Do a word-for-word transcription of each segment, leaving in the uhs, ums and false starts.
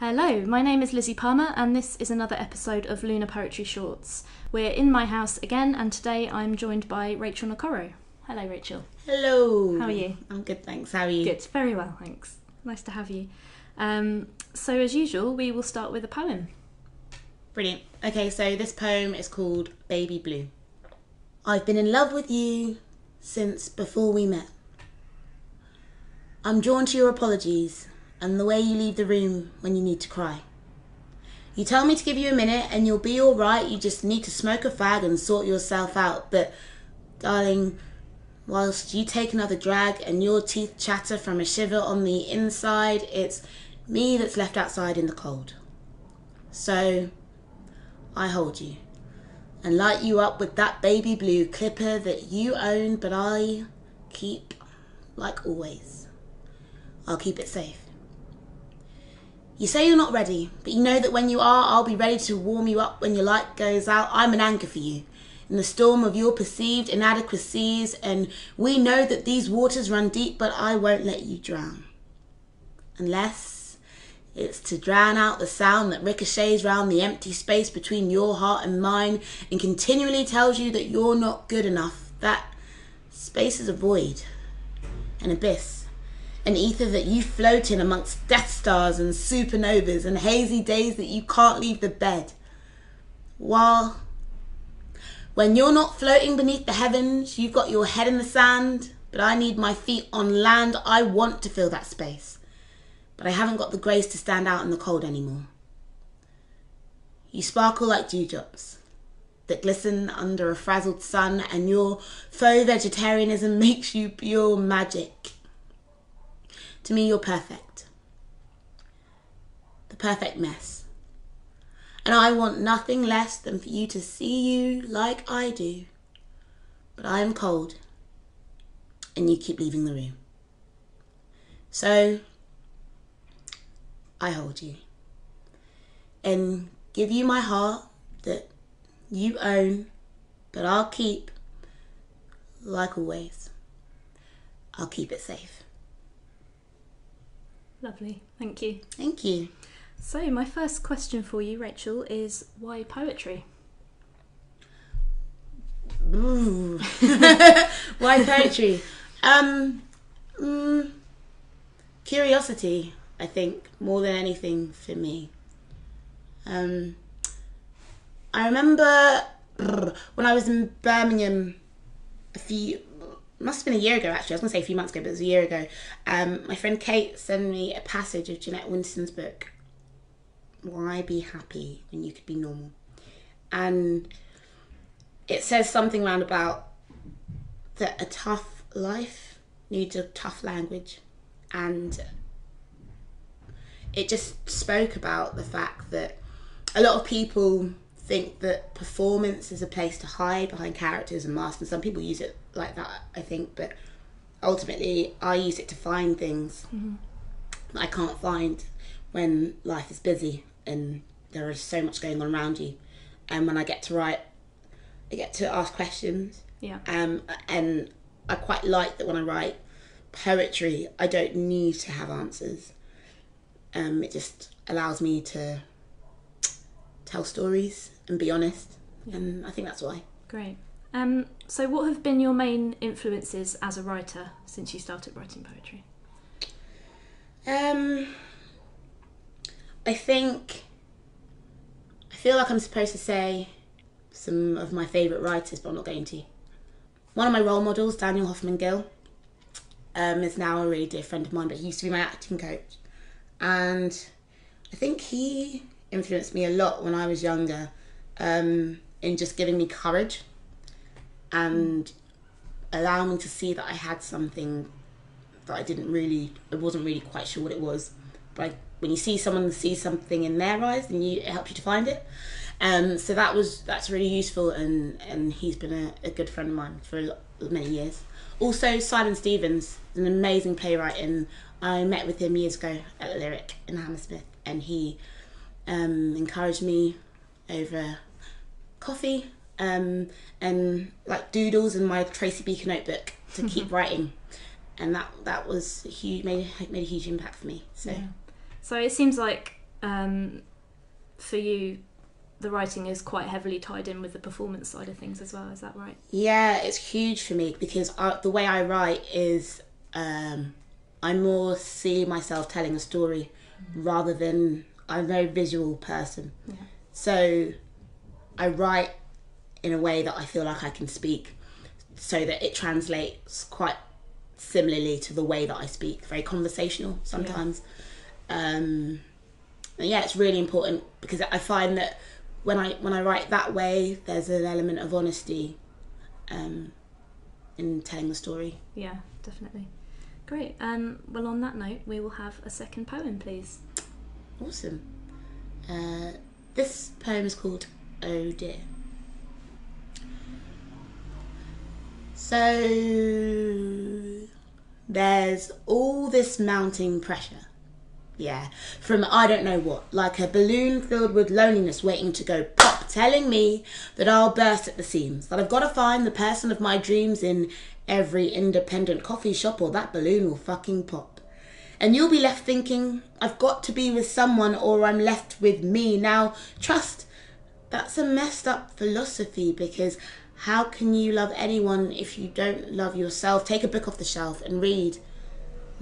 Hello, my name is Lizzie Palmer and this is another episode of Lunar Poetry Shorts. We're in my house again and today I'm joined by Rachel Nwokoro. Hello Rachel. Hello. How are you? I'm good, thanks. How are you? Good, very well, thanks. Nice to have you. Um, so as usual, we will start with a poem. Brilliant. Okay, so this poem is called Baby Blue. I've been in love with you since before we met. I'm drawn to your apologies and the way you leave the room when you need to cry. You tell me to give you a minute and you'll be all right, you just need to smoke a fag and sort yourself out, but darling, whilst you take another drag and your teeth chatter from a shiver on the inside, it's me that's left outside in the cold. So I hold you and light you up with that baby blue clipper that you own but I keep, like always. I'll keep it safe. You say you're not ready, but you know that when you are, I'll be ready to warm you up when your light goes out. I'm an anchor for you in the storm of your perceived inadequacies, and we know that these waters run deep, but I won't let you drown. Unless it's to drown out the sound that ricochets round the empty space between your heart and mine and continually tells you that you're not good enough. That space is a void, an abyss. An ether that you float in amongst death stars and supernovas and hazy days that you can't leave the bed. While when you're not floating beneath the heavens, you've got your head in the sand, but I need my feet on land. I want to fill that space, but I haven't got the grace to stand out in the cold anymore. You sparkle like dewdrops that glisten under a frazzled sun, and your faux vegetarianism makes you pure magic. To me, you're perfect. The perfect mess. And I want nothing less than for you to see you like I do. But I am cold. And you keep leaving the room. So, I hold you. And give you my heart that you own. But I'll keep, like always. I'll keep it safe. Lovely, thank you. Thank you. So my first question for you, Rachel, is why poetry? Ooh. Why poetry? um, mm, curiosity, I think, more than anything for me. Um, I remember when I was in Birmingham a few... must have been a year ago, actually. I was going to say a few months ago, but it was a year ago. Um, my friend Kate sent me a passage of Jeanette Winston's book, Why Be Happy When You Could Be Normal? And it says something round about that a tough life needs a tough language. And it just spoke about the fact that a lot of people think that performance is a place to hide behind characters and masks, and some people use it like that, I think, but ultimately I use it to find things mm-hmm. that I can't find when life is busy and there is so much going on around you. And when I get to write, I get to ask questions. Yeah. Um, and I quite like that when I write poetry, I don't need to have answers. Um, it just allows me to tell stories and be honest, yeah. And I think that's why. Great. Um, so what have been your main influences as a writer since you started writing poetry? Um, I think, I feel like I'm supposed to say some of my favourite writers, but I'm not going to. One of my role models, Daniel Hoffman-Gill, um, is now a really dear friend of mine, but he used to be my acting coach. And I think he influenced me a lot when I was younger, um, in just giving me courage and allowing me to see that I had something that I didn't really, I wasn't really quite sure what it was. But I, when you see someone see something in their eyes, then you, it helps you to find it. Um, so that was, that's really useful, and, and he's been a, a good friend of mine for a lot, many years. Also, Simon Stevens, an amazing playwright, and I met with him years ago at the Lyric in Hammersmith, and he um, encouraged me over coffee, Um, and like doodles in my Tracy Beaker notebook to keep writing, and that that was huge, made made a huge impact for me. So, yeah. So it seems like um, for you, the writing is quite heavily tied in with the performance side of things as well, is that right? Yeah, it's huge for me because I, the way I write is um, I more see myself telling a story mm. rather than, I'm a very visual person. Yeah. So I write in a way that I feel like I can speak so that it translates quite similarly to the way that I speak, very conversational sometimes. Yeah. Um, and yeah, it's really important because I find that When I when I write that way, there's an element of honesty um, in telling the story. Yeah, definitely. Great. Um, well, on that note, we will have a second poem, please. Awesome. Uh, this poem is called Oh Dear. So there's all this mounting pressure. Yeah, from I don't know what, like a balloon filled with loneliness waiting to go pop, telling me that I'll burst at the seams, that I've got to find the person of my dreams in every independent coffee shop or that balloon will fucking pop. And you'll be left thinking, I've got to be with someone or I'm left with me. Now, trust, that's a messed up philosophy because how can you love anyone if you don't love yourself? Take a book off the shelf and read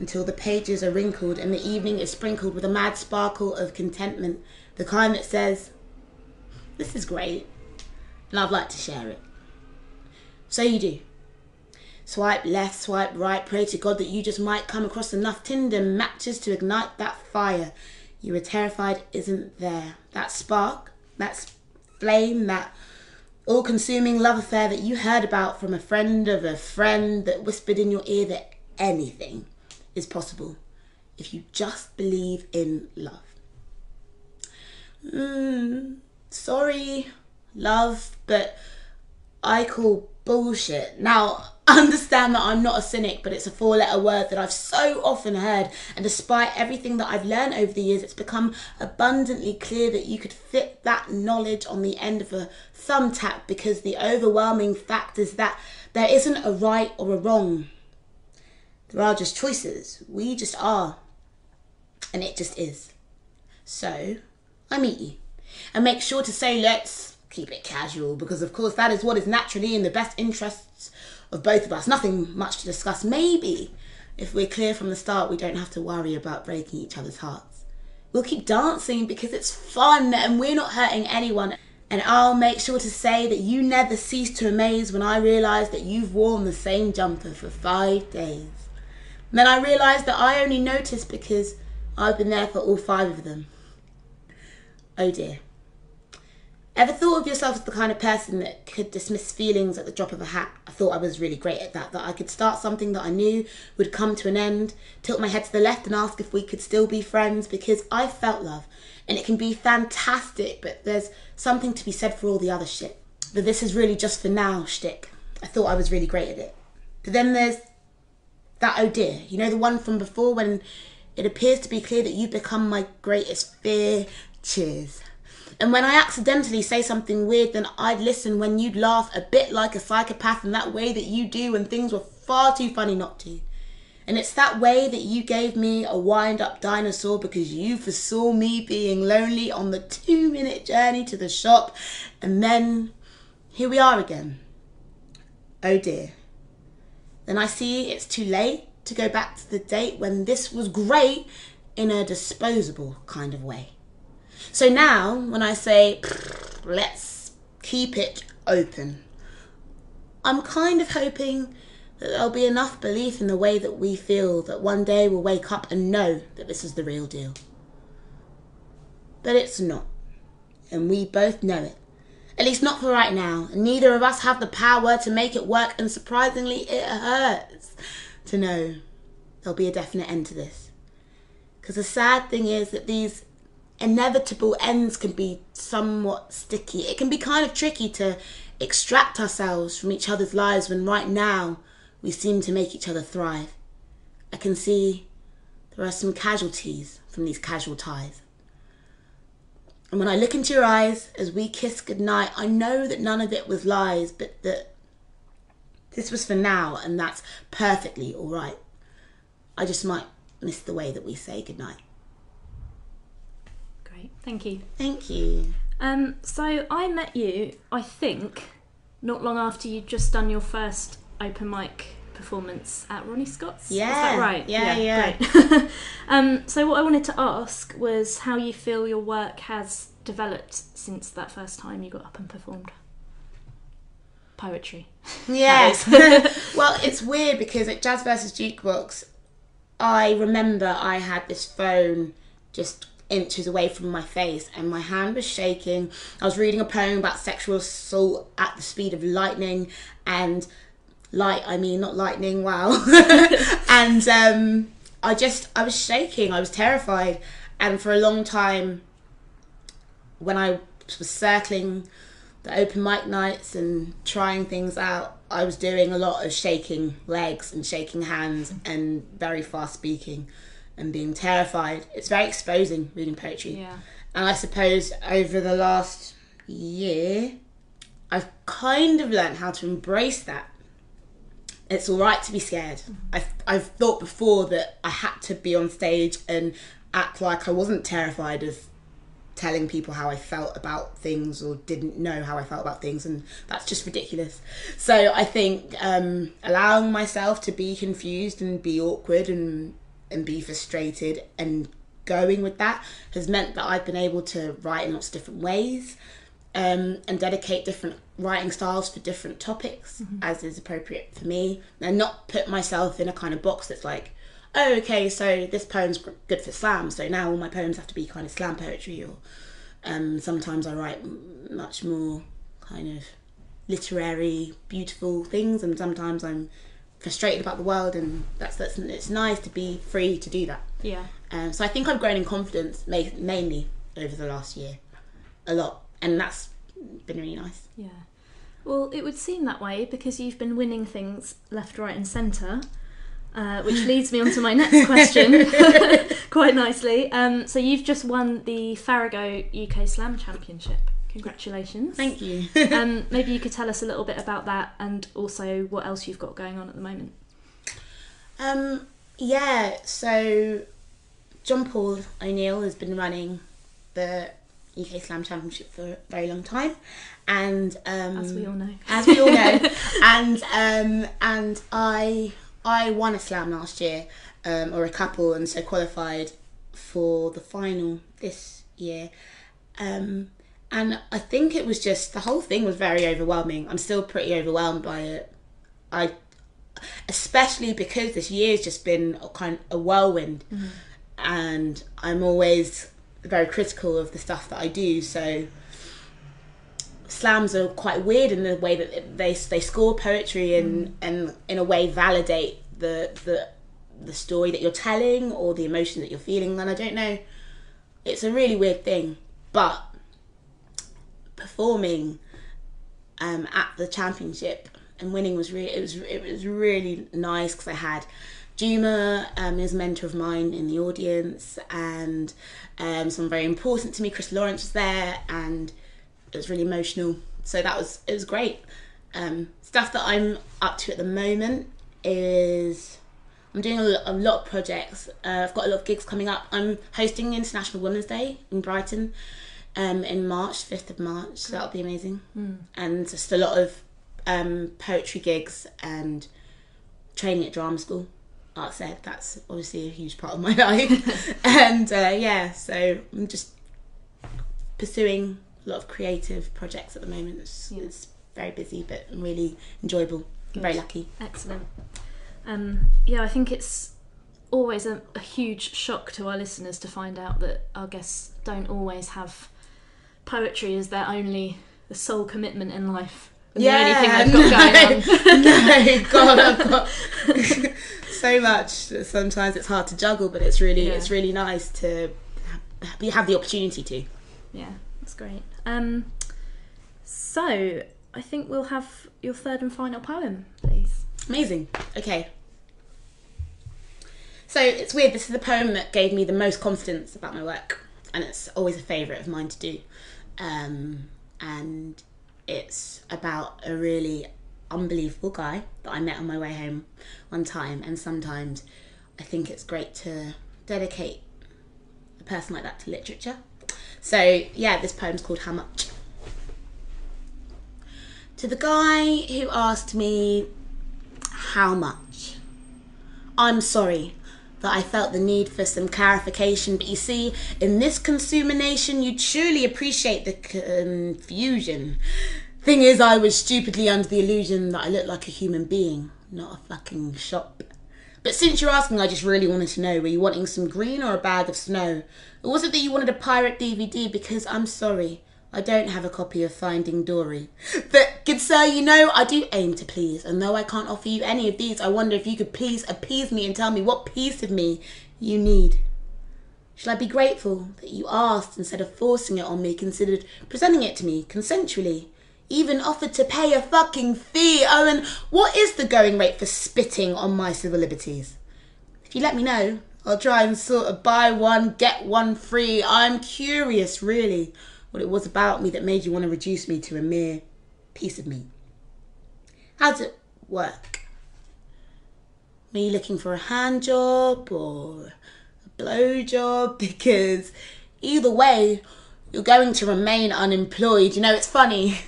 until the pages are wrinkled and the evening is sprinkled with a mad sparkle of contentment, the kind that says, this is great, and I'd like to share it. So you do. Swipe left, swipe right, pray to God that you just might come across enough tinder matches to ignite that fire you were terrified isn't there. That spark, that flame, that all-consuming love affair that you heard about from a friend of a friend that whispered in your ear that anything is possible if you just believe in love. Mm, sorry, love, but I call bullshit. Now, understand that I'm not a cynic, but it's a four-letter word that I've so often heard, and despite everything that I've learned over the years, it's become abundantly clear that you could fit that knowledge on the end of a thumbtack because the overwhelming fact is that there isn't a right or a wrong. There are just choices. We just are. And it just is. So, I meet you. And make sure to say, let's keep it casual, because of course that is what is naturally in the best interests of both of us. Nothing much to discuss. Maybe if we're clear from the start, we don't have to worry about breaking each other's hearts. We'll keep dancing because it's fun and we're not hurting anyone. And I'll make sure to say that you never cease to amaze when I realise that you've worn the same jumper for five days. Then I realised that I only noticed because I've been there for all five of them. Oh dear. Ever thought of yourself as the kind of person that could dismiss feelings at the drop of a hat? I thought I was really great at that, that I could start something that I knew would come to an end, tilt my head to the left and ask if we could still be friends, because I felt love, and it can be fantastic, but there's something to be said for all the other shit. But this is really just for now shtick. I thought I was really great at it. But then there's that oh dear, you know, the one from before when it appears to be clear that you've become my greatest fear. Cheers. And when I accidentally say something weird, then I'd listen when you'd laugh a bit like a psychopath in that way that you do when things were far too funny not to. And it's that way that you gave me a wind-up dinosaur because you foresaw me being lonely on the two-minute journey to the shop. And then here we are again. Oh dear. Then I see it's too late to go back to the date when this was great in a disposable kind of way. So now when I say, let's keep it open, I'm kind of hoping that there'll be enough belief in the way that we feel that one day we'll wake up and know that this is the real deal. But it's not, and we both know it. At least not for right now. Neither of us have the power to make it work, and surprisingly, it hurts to know there'll be a definite end to this. Because the sad thing is that these inevitable ends can be somewhat sticky. It can be kind of tricky to extract ourselves from each other's lives when right now we seem to make each other thrive. I can see there are some casualties from these casual ties. And when I look into your eyes as we kiss goodnight, I know that none of it was lies, but that this was for now, and that's perfectly all right. I just might miss the way that we say goodnight. Great, thank you. Thank you. Um, so I met you, I think, not long after you'd just done your first open mic performance at Ronnie Scott's. Yeah. Is that right? Yeah, yeah. yeah. Great. um, so what I wanted to ask was how you feel your work has developed since that first time you got up and performed poetry. Yes. Well, it's weird because at Jazz versus Jukebox, I remember I had this phone just inches away from my face and my hand was shaking. I was reading a poem about sexual assault at the speed of lightning, and light I mean not lightning, wow. And um, I just I was shaking, I was terrified, and for a long time when I was circling the open mic nights and trying things out, I was doing a lot of shaking legs and shaking hands and very fast speaking and being terrified. It's very exposing, reading poetry. Yeah. And I suppose over the last year, I've kind of learned how to embrace that. It's all right to be scared. Mm-hmm. I've, I've thought before that I had to be on stage and act like I wasn't terrified of telling people how I felt about things or didn't know how I felt about things, and that's just ridiculous. So I think um, allowing myself to be confused and be awkward and and be frustrated and going with that has meant that I've been able to write in lots of different ways um, and dedicate different writing styles for different topics, mm-hmm. as is appropriate for me, and not put myself in a kind of box that's like, oh, okay, so this poem's good for slam, so now all my poems have to be kind of slam poetry, or um, sometimes I write much more kind of literary, beautiful things, and sometimes I'm frustrated about the world, and that's that's it's nice to be free to do that. Yeah. Um, so I think I've grown in confidence ma mainly over the last year, a lot, and that's been really nice. Yeah. Well, it would seem that way because you've been winning things left, right, and centre, uh, which leads me on to my next question quite nicely. Um, so you've just won the Farrago U K Slam Championship. Congratulations. Thank you. um, maybe you could tell us a little bit about that and also what else you've got going on at the moment. Um, yeah, so John Paul O'Neill has been running the U K Slam Championship for a very long time. And um, as we all know. As we all know. and um, and I, I won a slam last year, um, or a couple, and so qualified for the final this year. Um And I think it was just, the whole thing was very overwhelming. I'm still pretty overwhelmed by it. I, especially because this year's just been a kind of a whirlwind, mm-hmm. and I'm always very critical of the stuff that I do. So slams are quite weird in the way that they they score poetry and mm-hmm. and in a way validate the the the story that you're telling or the emotion that you're feeling. And I don't know, it's a really weird thing, but performing um, at the championship and winning was really it was it was really nice because I had Juma, um, who's a mentor of mine, in the audience, and um, someone very important to me, Chris Lawrence, was there, and it was really emotional. So that was it was great. Um, stuff that I'm up to at the moment is I'm doing a, a lot of projects. Uh, I've got a lot of gigs coming up. I'm hosting International Women's Day in Brighton. Um, in March, fifth of March, so that'll be amazing. Mm. And just a lot of um, poetry gigs and training at drama school. Art said, that's obviously a huge part of my life. and uh, yeah, so I'm just pursuing a lot of creative projects at the moment. It's, yeah. it's very busy, but really enjoyable. I'm very lucky. Excellent. Um, yeah, I think it's always a, a huge shock to our listeners to find out that our guests don't always have poetry is their only, the sole commitment in life. And yeah, the only thing I've got no, going on. No, God, I've got so much. Sometimes it's hard to juggle, but it's really, yeah. it's really nice to have, have the opportunity to. Yeah, that's great. Um, so I think we'll have your third and final poem, please. Amazing. Okay. So it's weird. This is the poem that gave me the most confidence about my work. And it's always a favourite of mine to do. Um, and it's about a really unbelievable guy that I met on my way home one time. And sometimes I think it's great to dedicate a person like that to literature. So yeah, this poem's called How Much. To the guy who asked me how much, I'm sorry that I felt the need for some clarification, but you see, in this consumer nation, you truly appreciate the confusion. Thing is, I was stupidly under the illusion that I looked like a human being, not a fucking shop. But since you're asking, I just really wanted to know, were you wanting some green or a bag of snow? Or was it that you wanted a pirate D V D? Because I'm sorry, I don't have a copy of Finding Dory. But good sir, you know, I do aim to please. And though I can't offer you any of these, I wonder if you could please appease me and tell me what piece of me you need. Shall I be grateful that you asked instead of forcing it on me, considered presenting it to me consensually? Even offered to pay a fucking fee. Owen, what is the going rate for spitting on my civil liberties? If you let me know, I'll try and sort of buy one, get one free. I'm curious, really, what it was about me that made you want to reduce me to a mere piece of meat. How does it work? Were you looking for a hand job or a blow job? Because either way, you're going to remain unemployed. You know, it's funny.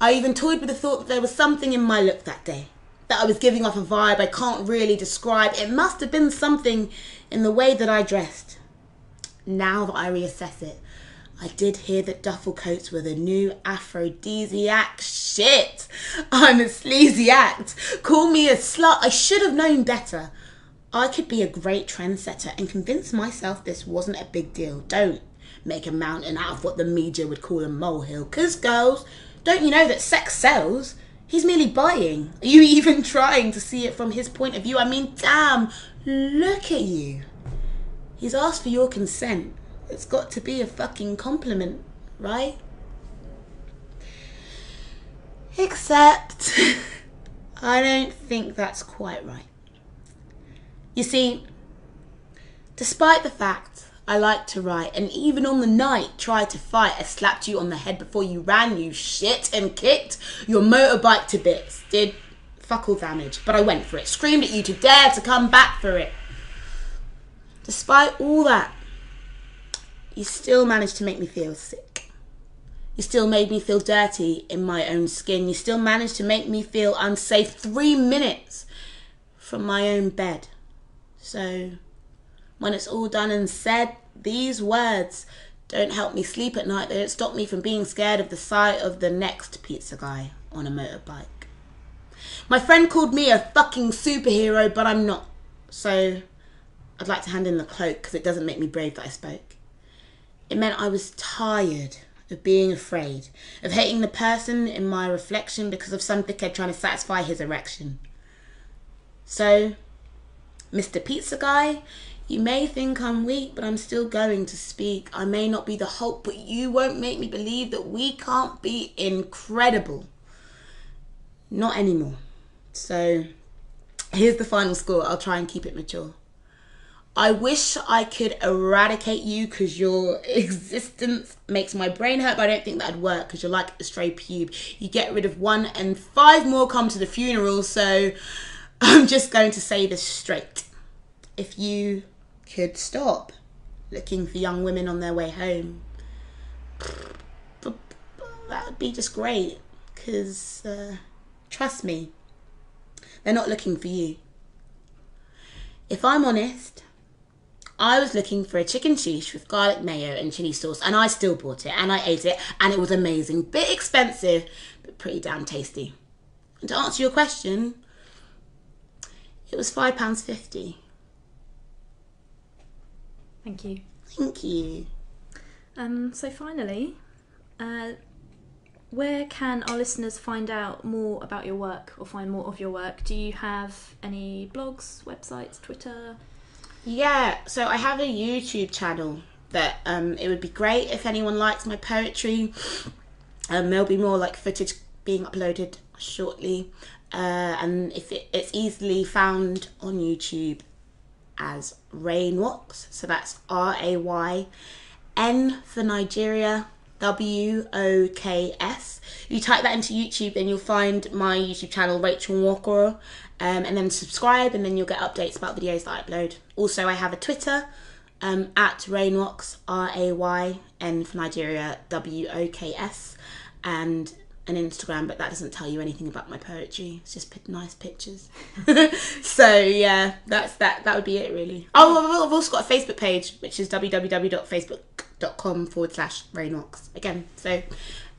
I even toyed with the thought that there was something in my look that day, that I was giving off a vibe I can't really describe. It must have been something in the way that I dressed. Now that I reassess it, I did hear that duffel coats were the new aphrodisiac. Shit, I'm a sleazy act. Call me a slut. I should have known better. I could be a great trendsetter and convince myself this wasn't a big deal. Don't make a mountain out of what the media would call a molehill. Because girls, don't you know that sex sells? He's merely buying. Are you even trying to see it from his point of view? I mean, damn, look at you. He's asked for your consent. It's got to be a fucking compliment, right? Except, I don't think that's quite right. You see, despite the fact I like to write, and even on the night tried to fight, I slapped you on the head before you ran, you shit, and kicked your motorbike to bits. Did fuck all damage, but I went for it. Screamed at you to dare to come back for it. Despite all that, you still managed to make me feel sick. You still made me feel dirty in my own skin. You still managed to make me feel unsafe three minutes from my own bed. So when it's all done and said, these words don't help me sleep at night. They don't stop me from being scared of the sight of the next pizza guy on a motorbike. My friend called me a fucking superhero, but I'm not. So I'd like to hand in the cloak because it doesn't make me brave that I spoke. It meant I was tired of being afraid, of hating the person in my reflection because of some dickhead trying to satisfy his erection. So, Mister Pizza Guy, you may think I'm weak, but I'm still going to speak. I may not be the Hulk, but you won't make me believe that we can't be incredible. Not anymore. So, here's the final score. I'll try and keep it mature. I wish I could eradicate you because your existence makes my brain hurt, but I don't think that'd work because you're like a stray pube. You get rid of one and five more come to the funeral, so I'm just going to say this straight. If you could stop looking for young women on their way home, that would be just great because, uh, trust me, they're not looking for you. If I'm honest, I was looking for a chicken shish with garlic mayo and chili sauce, and I still bought it, and I ate it, and it was amazing. Bit expensive, but pretty damn tasty. And to answer your question, it was five pounds fifty. Thank you. Thank you. Um, so finally, uh, where can our listeners find out more about your work or find more of your work? Do you have any blogs, websites, Twitter? Yeah, so I have a YouTube channel that um, it would be great if anyone likes my poetry. Um, there'll be more like footage being uploaded shortly. Uh, and if it, it's easily found on YouTube as Rainwalks. So that's R A Y N for Nigeria, W O K S. You type that into YouTube and you'll find my YouTube channel, Rachel Nwokoro. Um, and then subscribe, and then you'll get updates about videos that I upload. Also, I have a Twitter, um, at Rainwoks, R A Y N for Nigeria, W O K S, and an Instagram, but that doesn't tell you anything about my poetry. It's just p nice pictures. So yeah, that's that. That would be it, really. Oh, I've also got a Facebook page, which is w w w dot facebook dot com forward slash rainwalks. Again, so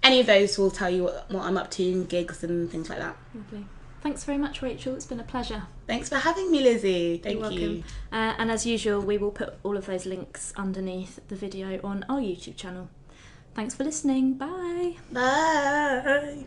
any of those will tell you what, what I'm up to, and gigs and things like that. Lovely. Thanks very much, Rachel. It's been a pleasure. Thanks for having me, Lizzie. Thank You're you. Welcome. Uh, and as usual, we will put all of those links underneath the video on our YouTube channel. Thanks for listening. Bye. Bye.